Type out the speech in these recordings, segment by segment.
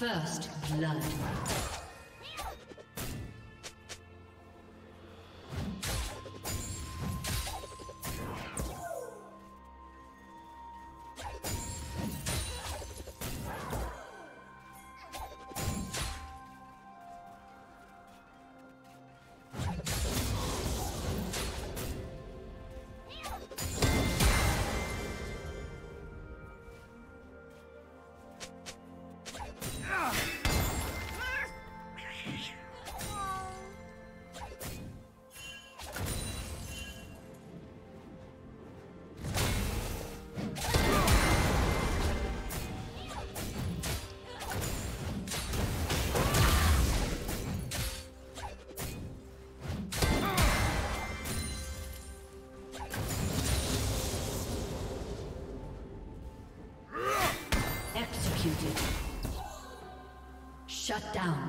First blood. Shut down.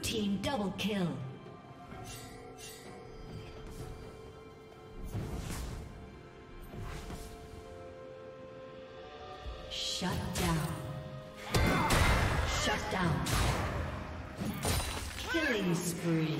Blue team double kill. Shut down. Shut down. Killing spree.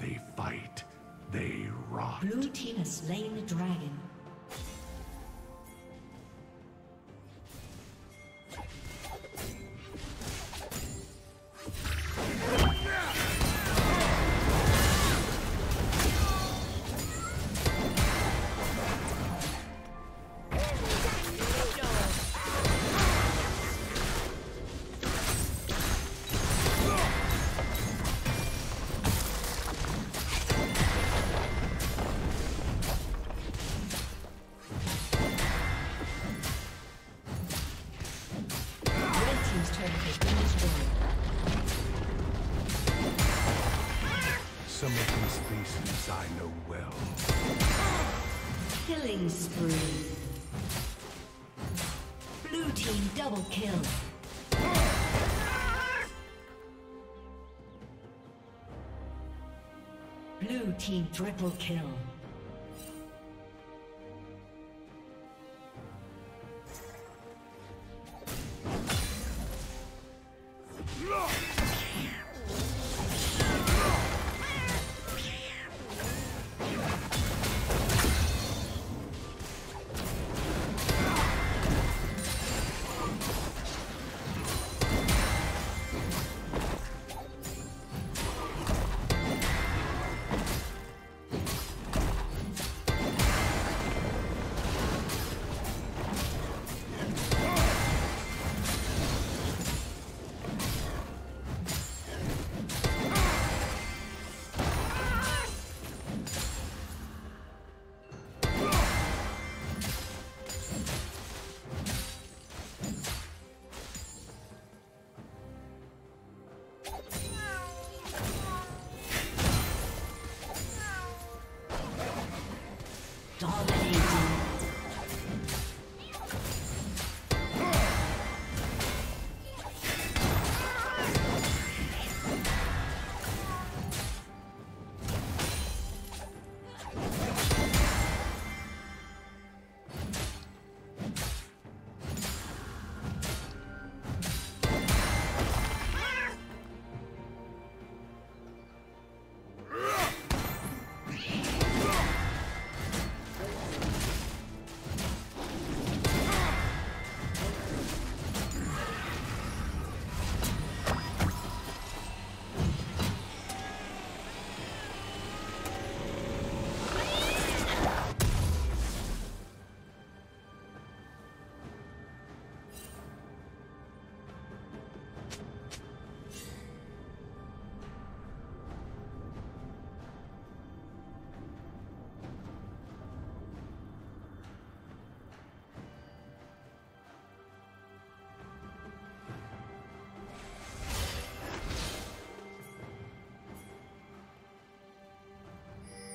They fight, they rot. Blue team has slain the dragon. Some of these faces I know well. Killing spree. Blue team double kill. Blue team triple kill. Dominating.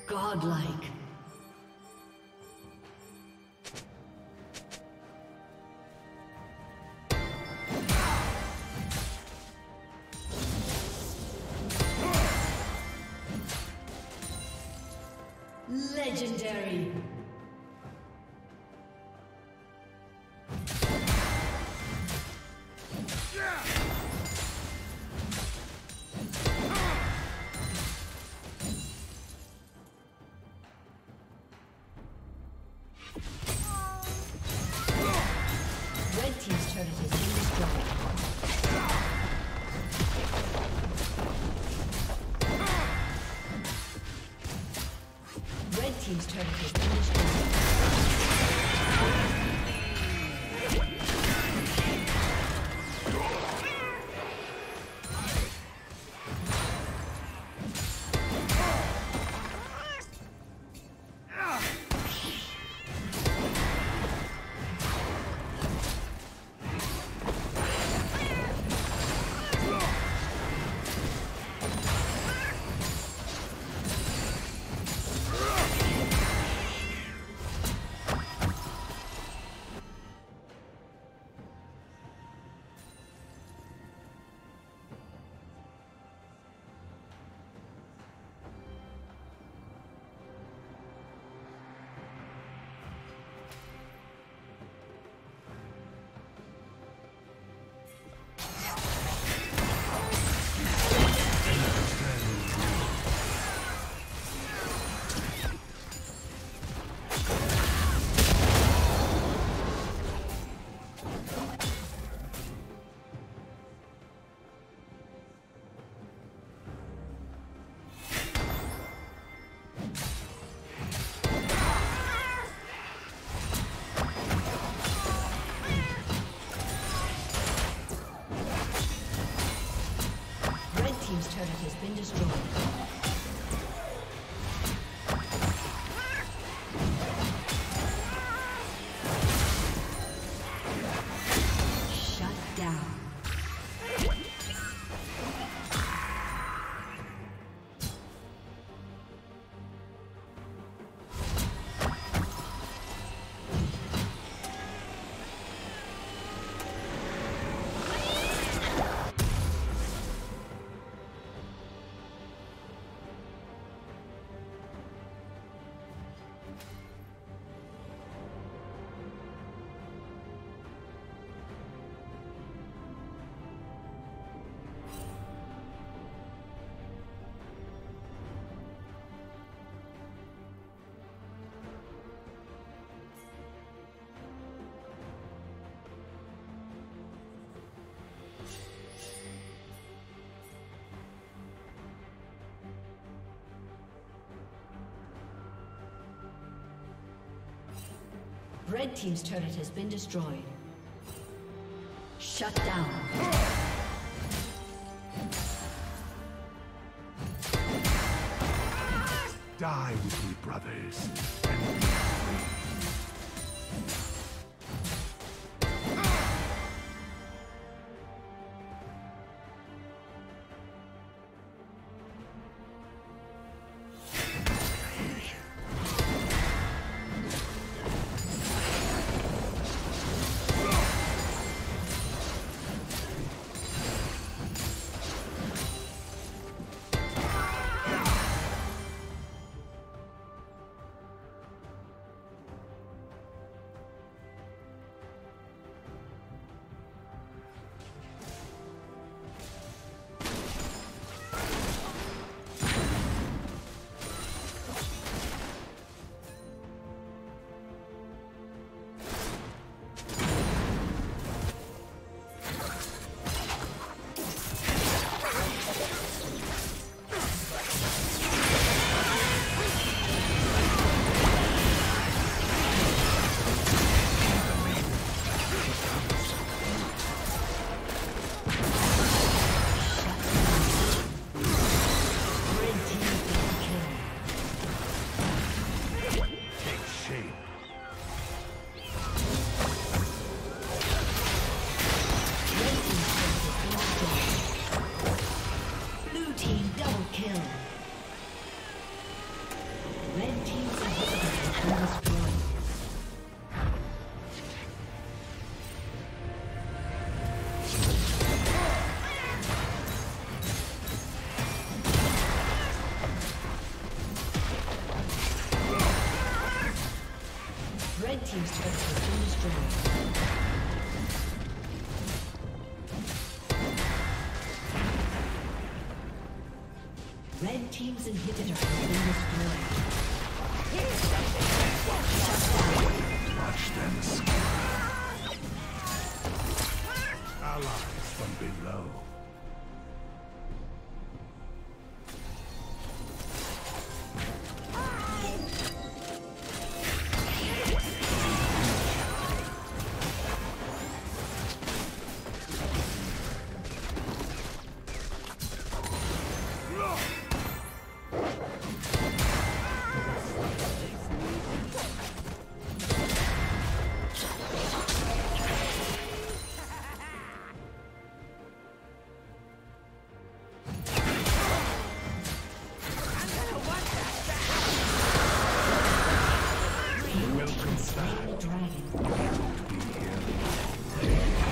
Godlike. Legendary. He's trying to finish him. Turret has been destroyed. Red team's turret has been destroyed. Shut down. Die with me, brothers. Red team's turret has been destroyed. Red team's inhibitor has been destroyed. Here's something to watch them scatter. Allies from below. Dragon. I won't be here.